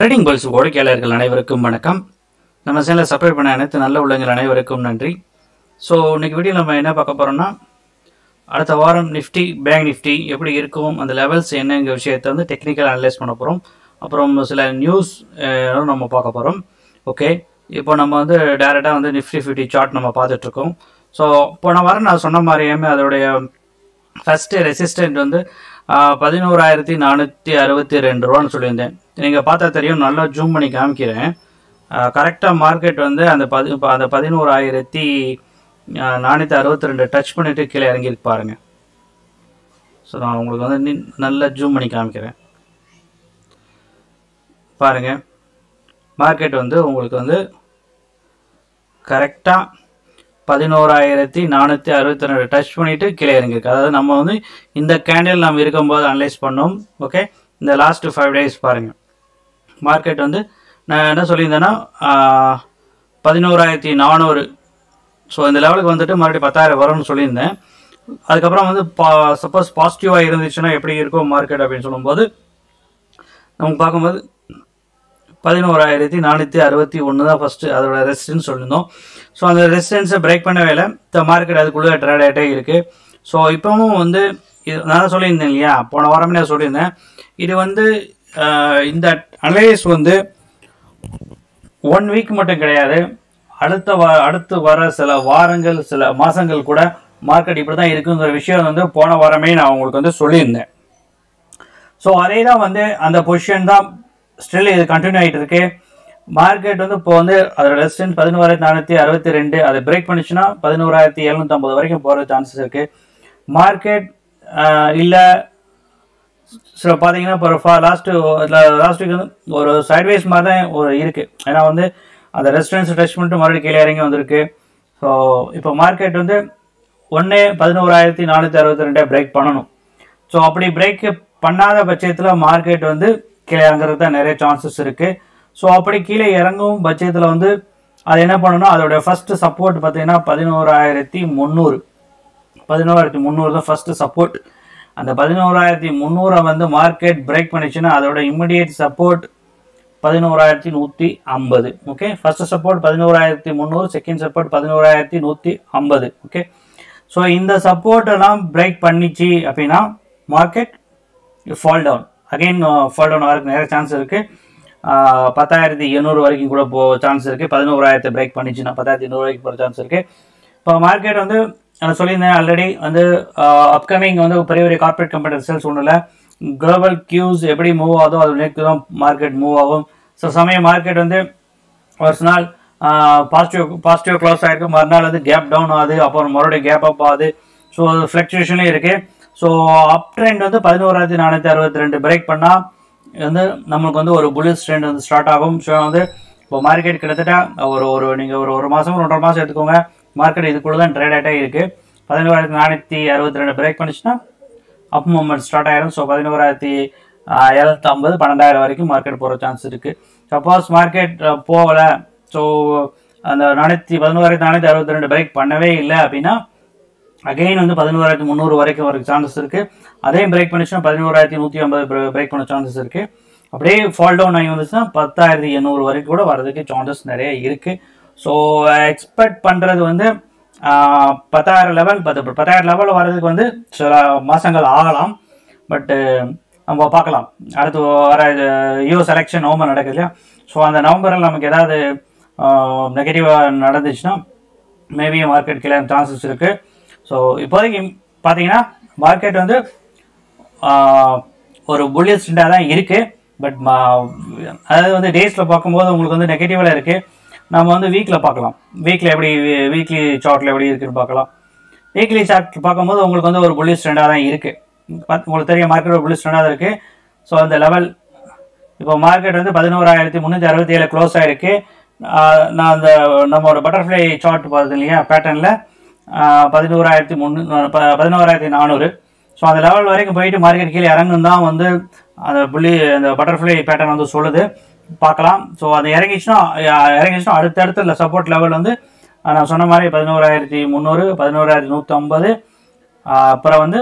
Trading pulse ஓடைக்காளர்கள் அனைவருக்கும் வணக்கம். நம்ம சேனலில் சப்ஸ்கிரைப் பண்ண அனைத்து நல்ல உள்ளங்கள் அனைவருக்கும் நன்றி. ஸோ இன்றைக்கி வீடியோவில் நம்ம என்ன பார்க்க போகிறோம்னா, அடுத்த வாரம் நிஃப்டி பேங்க் நிஃப்டி எப்படி இருக்கும், அந்த லெவல்ஸ் என்னங்கிற விஷயத்தை வந்து டெக்னிக்கல் அனலைஸ் பண்ண போகிறோம். அப்புறம் சில நியூஸ் நம்ம பார்க்க போகிறோம். ஓகே, இப்போ நம்ம வந்து டேரெக்டாக வந்து நிஃப்டி 50 சார்ட் நம்ம பார்த்துட்ருக்கோம். ஸோ போன வாரம் நான் சொன்ன மாதிரியுமே அதோடைய ஃபஸ்ட்டு ரெசிஸ்டன்ட் வந்து 11,462 ரூபான்னு சொல்லியிருந்தேன். நீங்கள் பார்த்தா தெரியும், நல்லா ஜூம் பண்ணி காமிக்கிறேன். கரெக்டாக மார்க்கெட் வந்து அந்த 11,462 டச் பண்ணிவிட்டு கீழே இறங்கிட்டு பாருங்கள். ஸோ நான் உங்களுக்கு வந்து நல்லா ஜூம் பண்ணி காமிக்கிறேன் பாருங்கள். மார்க்கெட் வந்து உங்களுக்கு வந்து கரெக்டாக 11,462 டச் பண்ணிவிட்டு கீழே இறங்கியிருக்கு. அதாவது நம்ம வந்து இந்த கேண்டில் நம்ம இருக்கும்போது அனலைஸ் பண்ணோம். ஓகே, இந்த லாஸ்ட்டு 5 days பாருங்கள், மார்க்கெட் வந்து நான் என்ன சொல்லியிருந்தேன்னா 11,400. ஸோ இந்த லெவலுக்கு வந்துட்டு மறுபடியும் 10,000 வரும்னு சொல்லியிருந்தேன். அதுக்கப்புறம் வந்து சப்போஸ் பாசிட்டிவாக இருந்துச்சுன்னா எப்படி இருக்கும் மார்க்கெட் அப்படின்னு சொல்லும்போது நம்ம பார்க்கும்போது 11,461 தான் ஃபஸ்ட்டு அதோட ரெசிஸ்டன்ஸ் சொல்லியிருந்தோம். ஸோ அந்த ரெசிஸ்டன்ஸை பிரேக் பண்ணவே இல்லை, இந்த மார்க்கெட் அதுக்குள்ளே ட்ரேட் ஆகிட்டே இருக்குது. ஸோ இப்போவும் வந்து இது நான் சொல்லியிருந்தேன் இல்லையா, போன வாரமே நான் சொல்லியிருந்தேன், இது வந்து இந்த அனலைஸ் வந்து 1 week மட்டும் கிடையாது, அடுத்து வர சில வாரங்கள் சில மாதங்கள் கூட மார்க்கெட் இப்படி தான் இருக்குங்கிற விஷயம் வந்து போன வாரமே நான் உங்களுக்கு வந்து சொல்லியிருந்தேன். ஸோ அதே தான் வந்து அந்த பொசிஷன் தான் ஸ்டில் இது கண்டினியூ ஆகிட்டு இருக்கு. மார்க்கெட் வந்து இப்போ வந்து அதோட ரெசிஸ்டன்ஸ் 11,462, அதை பிரேக் பண்ணிச்சுன்னா 11,750 வரைக்கும் போகிற சான்சஸ் இருக்குது. மார்க்கெட் இல்லை ஸோ பார்த்தீங்கன்னா இப்போ லாஸ்ட் வீக் வந்து ஒரு சைட்வேஸ் மாதிரி தான் ஒரு இருக்குது. ஏன்னா வந்து அந்த ரெசிஸ்டன்ஸ் டச் பண்ணிட்டு மறுபடியும் கீழே இறங்கி வந்திருக்கு. ஸோ இப்போ மார்க்கெட் வந்து 11,462 பிரேக் பண்ணணும். ஸோ அப்படி பிரேக் பண்ணாத பட்சத்தில் மார்க்கெட் வந்து கீழே இறங்குறது தான் நிறைய சான்சஸ் இருக்குது. ஸோ அப்படி கீழே இறங்கும் பட்சத்தில் வந்து அது என்ன பண்ணணும், அதோடைய ஃபஸ்ட்டு சப்போர்ட் பார்த்தீங்கன்னா 11,300 தான் ஃபஸ்ட்டு சப்போர்ட். அந்த 11,300 வந்து மார்க்கெட் பிரேக் பண்ணிச்சுன்னா அதோட immediate support 11,150. Okay, first support 11,300, second support 11,150. Okay, so இந்த சப்போர்ட்டெல்லாம் பிரேக் பண்ணிச்சு அப்படின்னா market fall down again fall down ஆகிறதுக்கு நிறைய சான்ஸ் இருக்குது. 10,800 வரைக்கும் கூட போக சான்ஸ் இருக்குது. 11,000 பிரேக் பண்ணிச்சுன்னா 10,800 வரைக்கும் போகிற சான்ஸ் இருக்குது. இப்போ மார்க்கெட் வந்து நான் சொல்லியிருந்தேன் ஆல்ரெடி வந்து அப்கமிங் வந்து பெரிய பெரிய கார்பரேட் கம்பெனி ரிசல்ட்ஸ் ஒன்றும் இல்லை, குளோபல் கியூஸ் எப்படி மூவ் ஆகுதோ அது நேற்று தான் மார்க்கெட் மூவ் ஆகும். ஸோ சமயம் மார்க்கெட் வந்து ஒரு நாள் பாசிட்டிவ் க்ளோஸ் ஆகிருக்கு, மறுநாள் வந்து கேப் டவுன் ஆகுது, அப்புறம் மறுபடியும் கேப் அப் ஆகுது. ஸோ ஃப்ளக்சுவேஷன்லேயும் இருக்குது. ஸோ அப் ட்ரெண்ட் வந்து 11,462 பிரேக் பண்ணால் வந்து நம்மளுக்கு வந்து ஒரு புல்லிஷ் ட்ரெண்ட் வந்து ஸ்டார்ட் ஆகும். ஸோ வந்து இப்போ மார்க்கெட் கிட்டத்தட்ட ஒரு மாதம் 1.5 மாதம் எடுத்துக்கோங்க, மார்க்கெட் இதுக்குள்ளே தான் ட்ரேட் ஆகிட்டே இருக்குது. 11,462 பிரேக் பண்ணிச்சுன்னா அப் மூவ்மெண்ட் ஸ்டார்ட் ஆகிடும். ஸோ 11,750 12,000 வரைக்கும் மார்க்கெட் போகிற சான்ஸ் இருக்குது. சப்போஸ் மார்க்கெட் போகலை, ஸோ அந்த 11,462 பிரேக் பண்ணவே இல்லை அப்படின்னா அகெயின் வந்து 11,300 வரைக்கும் வர சான்சஸ் இருக்குது. அதையும் பிரேக் பண்ணிச்சுன்னா 11,150 பிரேக் பண்ண சான்சஸ் இருக்குது. அப்படியே ஃபால் டவுன் ஆகி வந்துச்சுன்னா 10,800 வரைக்கும் கூட வரதுக்கு சான்சஸ் நிறைய இருக்குது. ஸோ எக்ஸ்பெக்ட் பண்ணுறது வந்து 10,000 லெவல் வர்றதுக்கு வந்து சில மாதங்கள் ஆகலாம். பட்டு நம்ம பார்க்கலாம், அடுத்து வர யூஎஸ் எலெக்ஷன் நவம்பர் நடக்குது இல்லையா, ஸோ அந்த நவம்பரில் நமக்கு ஏதாவது நெகட்டிவாக நடந்துச்சுன்னா மேபி மார்க்கெட் கீழே சான்சஸ் இருக்குது. ஸோ இப்போதைக்கு பார்த்தீங்கன்னா மார்க்கெட் வந்து ஒரு புல்லிஷ் ட்ரெண்டாக தான் இருக்குது. பட் அதாவது வந்து டேஸில் பார்க்கும்போது உங்களுக்கு வந்து நெகட்டிவில் இருக்குது. நம்ம வந்து வீக்கில் பார்க்கலாம், வீக்லி சார்ட்டில் எப்படி இருக்குதுன்னு பார்க்கலாம். வீக்லி சார்ட் பார்க்கும்போது உங்களுக்கு வந்து ஒரு புல்லிஷ் ட்ரெண்டாக தான் இருக்குது. உங்களுக்கு தெரிய மார்க்கெட் ஒரு புல்லிஷ் ட்ரெண்டாக தான் இருக்குது. ஸோ அந்த லெவல் இப்போ மார்க்கெட் வந்து 11,367 க்ளோஸ் ஆகிருக்கு. நான் அந்த நம்மளோட பட்டர்ஃப்ளை சார்ட் பார்த்தது இல்லையா பேட்டர்னில் 11,400. ஸோ அந்த லெவல் வரைக்கும் போயிட்டு மார்க்கெட் கீழே இறங்குன்னு தான் வந்து அந்த பட்டர்ஃப்ளை பேட்டர்ன் வந்து சொல்லுது, பார்க்கலாம். ஸோ அது இறங்கிச்சுன்னா அடுத்தடுத்து இல்லை சப்போர்ட் லெவல் வந்து நான் சொன்ன மாதிரி 11,300 11,150 அப்புறம் வந்து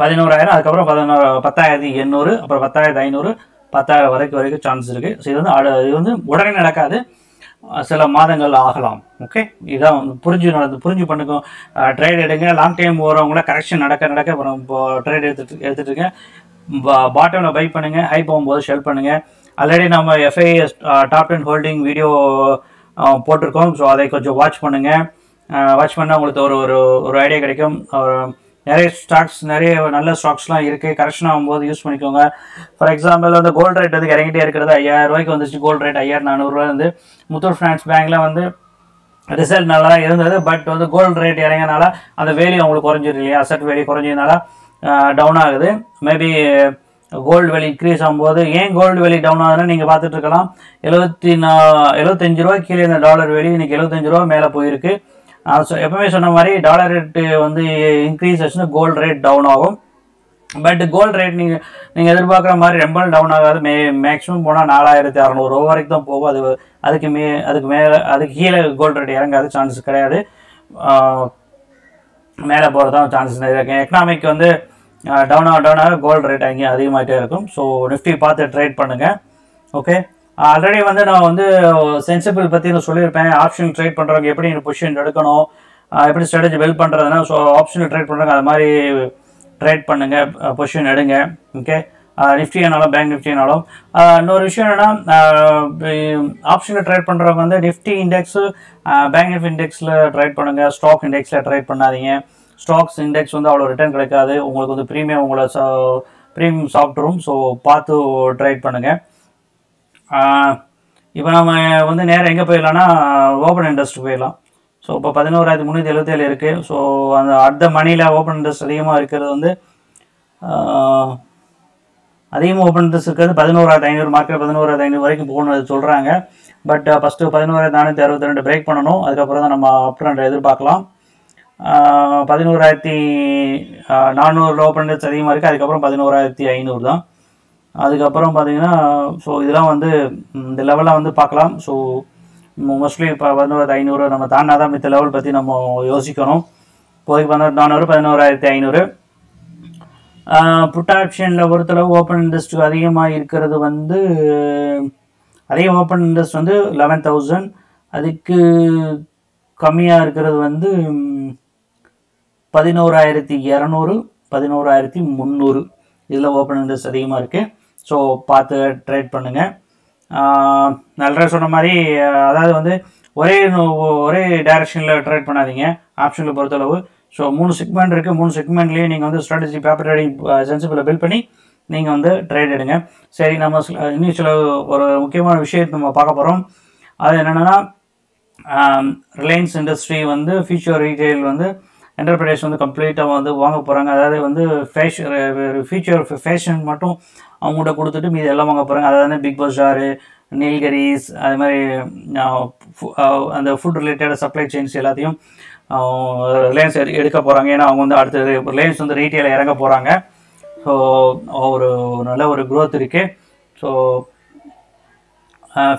11,000 அதுக்கப்புறம் 10,800 அப்புறம் 10,500 பத்தாயிரம் வரைக்கும் சான்ஸ் இருக்குது. ஸோ இது வந்து இது வந்து உடனே நடக்காது, சில மாதங்கள் ஆகலாம். ஓகே, இதான் புரிஞ்சு புரிஞ்சு பண்ணுக்கும். ட்ரேட் எடுங்க, லாங் டைம் வரவங்கள கரெக்ஷன் நடக்க நடக்க ட்ரேட் எடுத்துட்டுருக்கேன். பாட்டமில் பை பண்ணுங்கள், ஹை போகும்போது ஷெல் பண்ணுங்கள். ஆல்ரெடி நம்ம எஃப்ஐ டாப் 10 ஹோல்டிங் வீடியோ போட்டிருக்கோம். ஸோ அதை கொஞ்சம் வாட்ச் பண்ணுங்கள். வாட்ச் பண்ணால் உங்களுக்கு ஒரு ஒரு ஐடியா கிடைக்கும். நிறைய ஸ்டாக்ஸ், நிறைய நல்ல ஸ்டாக்ஸ்லாம் இருக்குது, கரெக்ஷன் ஆகும்போது யூஸ் பண்ணிக்கோங்க. ஃபார் எக்ஸாம்பிள் வந்து கோல்டு ரேட் வந்து இறங்கிட்டே இருக்கிறது. 5000 ரூபாய்க்கு வந்துச்சு கோல்டு ரேட், 5400 ரூபா. வந்து முத்தூட் ஃபினான்ஸ் பேங்க்கில் வந்து ரிசல்ட் நல்லா தான் இருந்தது. பட் வந்து கோல்டு ரேட் இறங்கினால அந்த வேல்யூ அவங்களுக்கு குறைஞ்சிடும் இல்லையா, அசட் வேல்யூ குறைஞ்சதுனால டவுன் ஆகுது. மேபி கோல்டு வேல்யூ இன்க்ரீஸ் ஆகும்போது ஏன் கோல்டு வேல்யூ டவுன் ஆகுதுன்னு நீங்கள் பார்த்துட்டு இருக்கலாம். 75 ரூபா கீழே இந்த டாலர் வேல்யூ இன்றைக்கி 75 ரூபா மேலே போயிருக்கு. ஸோ எப்பவுமே சொன்ன மாதிரி டாலர் ரேட்டு வந்து இன்க்ரீஸ் ஆச்சுன்னா கோல்டு ரேட் டவுன் ஆகும். பட் கோல்டு ரேட் நீங்கள் எதிர்பார்க்குற மாதிரி ரொம்ப டவுன் ஆகாது. மேக்ஸிமம் போனால் 4600 ரூபா வரைக்கும் தான் போகும். அதுக்கு கீழே கோல்டு ரேட் இறங்காது, சான்ஸ் கிடையாது. மேலே போகிறதான் சான்சஸ் நிறைய இருக்குது. எக்கனாமிக் வந்து டவுன் ஆக கோல்டு ரேட் அங்கேயும் அதிகமாகிட்டே இருக்கும். ஸோ நிஃப்டி பார்த்து ட்ரேட் பண்ணுங்கள். ஓகே, ஆல்ரெடி வந்து நான் வந்து சென்சிபிள் பற்றி நான் சொல்லியிருப்பேன். ஆப்ஷன் ட்ரேட் பண்ணுறவங்க எப்படி பொசிஷன் எடுக்கணும், எப்படி ஸ்ட்ராட்டஜி பில்ட் பண்ணுறதுன்னா. ஸோ ஆப்ஷனில் ட்ரேட் பண்ணுறவங்க அது மாதிரி ட்ரேட் பண்ணுங்கள், பொசிஷன் எடுங்க. ஓகே, நிஃப்டினாலும் பேங்க் நிஃப்டினாலும் இன்னொரு விஷயம் என்னென்னா, ஆப்ஷனில் ட்ரேட் பண்ணுறவங்க வந்து நிஃப்டி இண்டெக்ஸு பேங்க் நிஃப்டி இண்டெக்ஸில் ட்ரேட் பண்ணுங்கள். ஸ்டாக் இண்டெக்ஸில் ட்ரேட் பண்ணாதீங்க. ஸ்டாக்ஸ் இண்டெக்ஸ் வந்து அவ்வளோ ரிட்டர்ன் கிடைக்காது. உங்களுக்கு வந்து ப்ரீமியம் உங்களை ப்ரீமியம் சாப்பிட்ரும். ஸோ பார்த்து ட்ரேட் பண்ணுங்கள். இப்போ நம்ம வந்து நேரம் எங்கே போயிடலாம்னா ஓப்பன் இன்ட்ரெஸ்ட் போயிடலாம். ஸோ இப்போ 11377 இருக்குது. ஸோ அந்த அடுத்த மணியில் ஓப்பன் இன்ட்ரெஸ்ட் அதிகமாக இருக்கிறது வந்து அதிகமாக ஓப்பன் இன்ட்ரெஸ்ட் இருக்கிறது 11500 மார்க்கெட் 11500 வரைக்கும் போகணும்னு சொல்கிறாங்க. பட் ஃபஸ்ட்டு 11462 பிரேக் பண்ணணும். அதுக்கப்புறம் தான் நம்ம அப்ட்ரெண்ட் எதிர்பார்க்கலாம். 11400 ஓப்பன் இன்ட்ரெஸ்ட் அதிகமாக இருக்குது. அதுக்கப்புறம் 11500 தான். அதுக்கப்புறம் பார்த்தீங்கன்னா ஸோ இதெல்லாம் வந்து இந்த லெவலாக வந்து பார்க்கலாம். ஸோ மோஸ்ட்லி இப்போ 11500 நம்ம தாண்டா தான் மித்த லெவல் பற்றி நம்ம யோசிக்கணும். இப்போதைக்கு 11400 11500. புட் ஆப்ஷனில் பொறுத்தளவு ஓப்பன் இன்ட்ரெஸ்ட் அதிகமாக இருக்கிறது வந்து அதிகம் ஓப்பன் இன்ட்ரெஸ்ட் வந்து 11000. அதுக்கு கம்மியாக இருக்கிறது வந்து 11200 11300. இதில் ஓப்பன் இன்ட்ரெஸ்ட் அதிகமாக இருக்குது. ஸோ பார்த்து ட்ரேட் பண்ணுங்கள். நல்லா சொன்ன மாதிரி அதாவது வந்து ஒரே டைரக்ஷனில் ட்ரேட் பண்ணாதீங்க ஆப்ஷனில் பொறுத்தளவு. ஸோ 3 செக்மெண்ட் இருக்குது. 3 செக்மெண்ட்லேயும் நீங்கள் வந்து ஸ்ட்ராட்டஜி பேப்பர் ட்ரேடிங் சென்சிபிளை பில்ட் பண்ணி நீங்கள் வந்து ட்ரேட் எடுங்க. சரி, நம்ம இன்னும் சில ஒரு முக்கியமான விஷயத்தை நம்ம பார்க்க போகிறோம். அது என்னென்னா ரிலையன்ஸ் இண்டஸ்ட்ரி வந்து ஃபியூச்சர் ரீட்டெயில் வந்து என்டர்பிரைஸ் வந்து கம்ப்ளீட்டாக வந்து வாங்க போகிறாங்க. அதாவது வந்து ஃபேஷன் மட்டும் அவங்கள்ட்ட கொடுத்துட்டு மீது எல்லாம் வாங்க போகிறாங்க. அதாவது பிக் பஜாரு, நீல்கிரிஸ், அது மாதிரி அந்த ஃபுட் ரிலேட்டட் சப்ளை செயின்ஸ் எல்லாத்தையும் ரிலையன்ஸ் எடுக்க போகிறாங்க. ஏன்னா அவங்க வந்து அடுத்தது ரிலையன்ஸ் வந்து ரீட்டெயில் இறங்க போகிறாங்க. ஸோ ஒரு நல்ல ஒரு க்ரோத் இருக்குது. ஸோ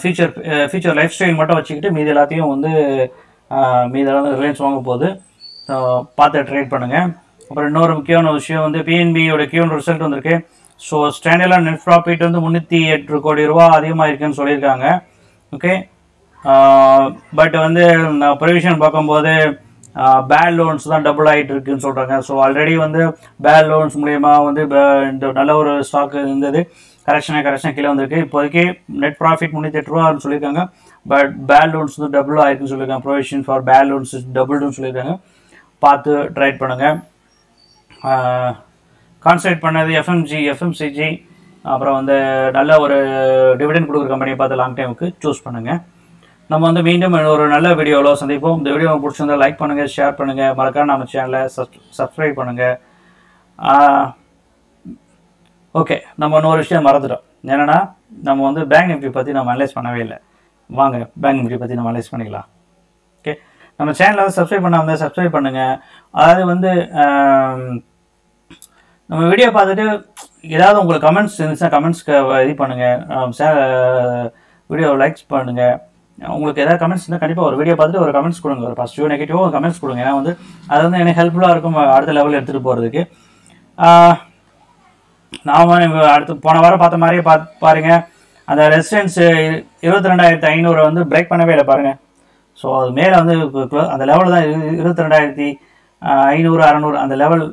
ஃபியூச்சர் லைஃப் ஸ்டைல் மட்டும் வச்சுக்கிட்டு மீது எல்லாத்தையும் வந்து மீதெல்லாம் ரிலையன்ஸ் வாங்க போகுது. ஸோ பார்த்து ட்ரேட் பண்ணுங்கள். அப்புறம் இன்னொரு முக்கியமான விஷயம் வந்து பிஎன்பியோட Q1 ரிசல்ட் வந்திருக்கு. ஸோ ஸ்டாண்டர்டான நெட் ப்ராஃபிட் வந்து 308 கோடி ரூபா அதிகமாக இருக்குதுன்னு சொல்லியிருக்காங்க. ஓகே, பட் வந்து நான் ப்ரொவிஷன் பார்க்கும்போது பேட் லோன்ஸ் தான் டபுள் ஆகிட்டு இருக்குன்னு சொல்கிறாங்க. ஸோ ஆல்ரெடி வந்து பேட் லோன்ஸ் மூலயமா வந்து இந்த நல்ல ஒரு ஸ்டாக் இருந்தது, கரெக்ஷன் கீழே வந்திருக்கு. இப்போதைக்கு நெட் ப்ராஃபிட் 308 ரூபான்னு சொல்லியிருக்காங்க. பட் பேட் லோன்ஸ் வந்து டபுள் ஆகிருக்குன்னு சொல்லியிருக்காங்க. ப்ரொவிஷன் ஃபார் பேட் லோன்ஸ் டபுள்னு சொல்லியிருக்காங்க. பார்த்து ட்ரைட் பண்ணுங்கள். கான்சன்ட்ரேட் பண்ணது எஃப்எம்சிஜி அப்புறம் வந்து நல்ல ஒரு டிவிடெண்ட் கொடுக்குற கம்பெனியை பார்த்து லாங் டைமுக்கு சூஸ் பண்ணுங்கள். நம்ம வந்து மீண்டும் ஒரு நல்ல வீடியோவில் சந்திப்போம். இந்த வீடியோ பிடிச்சிருந்தால் லைக் பண்ணுங்கள், ஷேர் பண்ணுங்கள், மறக்காம நம்ம சேனலை சப்ஸ்கிரைப் பண்ணுங்கள். ஓகே, நம்ம இன்னொரு விஷயம் மறந்துட்டோம். என்னென்னா நம்ம வந்து பேங்க் நிஃப்டி பற்றி நம்ம அனலைஸ் பண்ணவே இல்லை. வாங்க பேங்க் நிஃப்டி பற்றி நம்ம அனலைஸ் பண்ணிக்கலாம். ஓகே, நம்ம சேனலை வந்து சப்ஸ்கிரைப் பண்ணாமல் இருந்தால் சப்ஸ்கிரைப் பண்ணுங்கள். அதாவது வந்து நம்ம வீடியோ பார்த்துட்டு ஏதாவது உங்களுக்கு கமெண்ட்ஸ் இருந்துச்சுன்னா கமெண்ட்ஸ்க்கு இது பண்ணுங்கள். வீடியோ லைக்ஸ் பண்ணுங்கள். உங்களுக்கு ஏதாவது கமெண்ட்ஸ் இருந்தால் கண்டிப்பாக ஒரு வீடியோ பார்த்துட்டு ஒரு கமெண்ட்ஸ் கொடுங்க. ஒரு பாசிட்டிவோ நெகட்டிவோ ஒரு கமெண்ட்ஸ் கொடுங்க. ஏன்னா வந்து அது வந்து எனக்கு ஹெல்ப்ஃபுல்லாக இருக்கும் அடுத்த லெவலில் எடுத்துகிட்டு போகிறதுக்கு. நாம அடுத்து போன வாரம் பார்த்த மாதிரியே பாருங்க அந்த ரெசிஸ்டன்ஸ் 22500 வந்து பிரேக் பண்ணவே இல்லை பாருங்க. ஸோ அது மேலே வந்து அந்த லெவலில் தான் 22500 600 அந்த லெவல்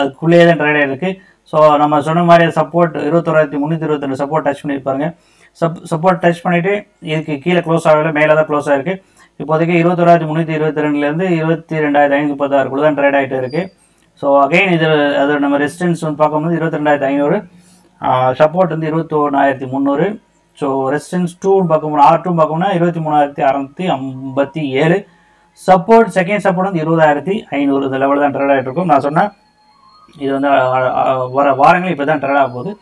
அதுக்குள்ளேயே தான் ட்ரேட் ஆகிருக்கு. ஸோ நம்ம சொன்ன மாதிரி சப்போர்ட் 29322 சப்போர்ட் டச் பண்ணியிருப்பாங்க. சப்போர்ட் டச் பண்ணிவிட்டு இதுக்கு கீழே க்ளோஸ் ஆகலை, மேலே தான் க்ளோஸ் ஆகிருக்கு. இப்போதைக்கு 29322லேருந்து 22530 தான் ட்ரேட் ஆகிட்டு இருக்குது. ஸோ அகைன் இது அது நம்ம ரெசிஸ்டன்ஸ் வந்து பார்க்கும்போது 22500, சப்போர்ட் வந்து 21300. ஸோ ரெசிஸ்டன்ஸ் 2 பார்க்கணும், R2 பார்க்கணும்னா 23657, சப்போர்ட் செகண்ட் சப்போர்ட் வந்து 20500 இந்த லெவலில் தான் ட்ரேட் ஆகிட்டு இருக்கும். நான் சொன்னேன் இது வந்து வர வாரங்கள் இப்போ தான் ட்ரேட் ஆக போகுது.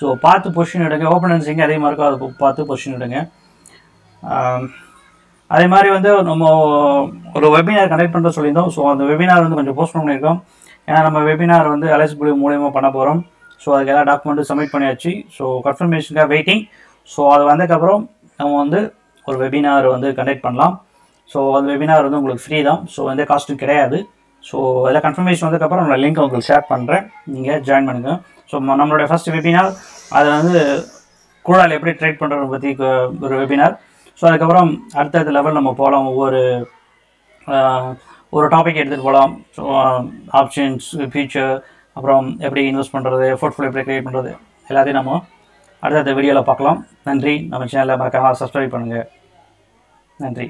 ஸோ பார்த்து பொசிஷன் எடுங்க, ஓப்பனன்ஸிங்க அதே மாதிரி இருக்கும், அதை பார்த்து பொசிஷன் எடுங்க. அதே மாதிரி வந்து நம்ம ஒரு வெபினார் கண்டக்ட் பண்ணுறது சொல்லியிருந்தோம். ஸோ அந்த வெபினார் வந்து கொஞ்சம் போஸ்ட் பண்ணியிருக்கோம், ஏன்னா நம்ம வெபினார் வந்து LSW மூலயமா பண்ண போகிறோம். ஸோ அதுக்கு எல்லா டாக்குமெண்ட்டும் சப்மிட் பண்ணியாச்சு. ஸோ கன்ஃபர்மேஷனுக்காக வெயிட்டிங். ஸோ அது வந்ததுக்கப்புறம் நம்ம வந்து ஒரு வெபினார் வந்து கண்டக்ட் பண்ணலாம். ஸோ அந்த வெபினார் வந்து உங்களுக்கு ஃப்ரீ தான், ஸோ எந்த காஸ்ட்டும் கிடையாது. ஸோ அதில் கன்ஃபர்மேஷன் வந்ததுக்கப்புறம் நான் லிங்க் உங்களுக்கு ஷேர் பண்ணுறேன், நீங்கள் ஜாயின் பண்ணுங்கள். ஸோ நம்மளுடைய ஃபஸ்ட் வெபினார் அது வந்து கூடால் எப்படி ட்ரேட் பண்ணுறது பற்றி ஒரு வெபினார். ஸோ அதுக்கப்புறம் அடுத்தடுத்த லெவல் நம்ம போகலாம், ஒரு டாபிக் எடுத்துகிட்டு போகலாம். ஸோ ஆப்ஷன்ஸ், ஃபியூச்சர், அப்புறம் எப்படி இன்வெஸ்ட் பண்ணுறது, போர்ட்ஃபோலியோ எப்படி க்ரியேட் பண்ணுறது, எல்லாத்தையும் நம்ம அடுத்தடுத்த வீடியோவில் பார்க்கலாம். நன்றி. நம்ம சேனலில் மறக்காமல் சப்ஸ்கிரைப் பண்ணுங்கள். நன்றி.